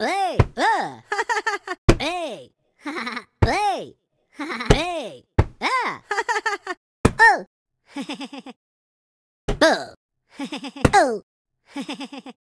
Hey! Ha ha Hey! Ha Hey! Hey! Ah! Oh! Oh! Oh!